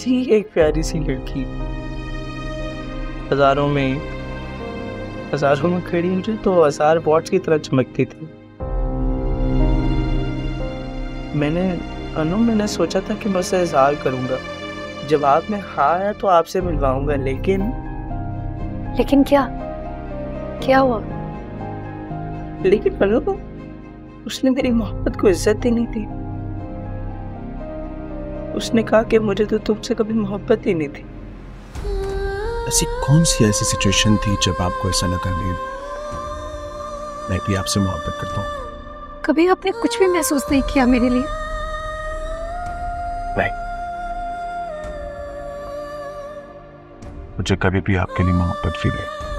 थी एक प्यारी सी लड़की, हजारों में खड़ी मुझे तो हजार वॉट्स की तरह चमकती थी। मैंने सोचा था कि मैं उससे इजहार करूंगा, जवाब में हाँ आया तो आपसे मिलवाऊंगा, लेकिन क्या हुआ? लेकिन पल्लव, उसने मेरी मोहब्बत को इज्जत ही नहीं दी। उसने कहा कि मुझे तो तुमसे कभी मोहब्बत ही नहीं थी। ऐसी कौन सी ऐसी सिचुएशन थी जब आपको ऐसा लगा मैं भी आपसे मोहब्बत करता हूँ? कभी आपने कुछ भी महसूस नहीं किया मेरे लिए? नहीं, मुझे कभी भी आपके लिए मोहब्बत फील है।